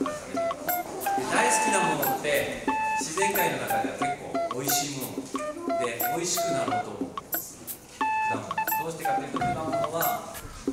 大好きなものって自然界の中では結構美味しいもので、美味しくなると思うんです。果物、どうしてかというと、果物は好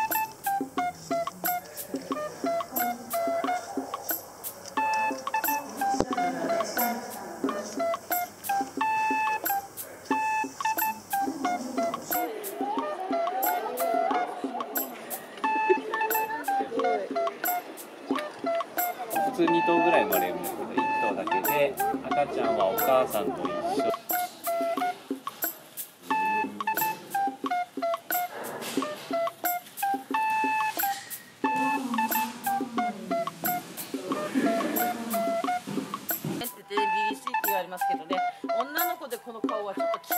普通2頭ぐらい生まれるんですけど、1頭だけで、赤ちゃんはお母さんと一緒。ビビしいって言われますけどね、女の子でこの顔はちょっと跟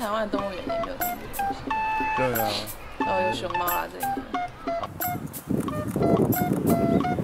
台湾的动物园也没有这么多东西。对啊。然后有熊猫啦，这里面。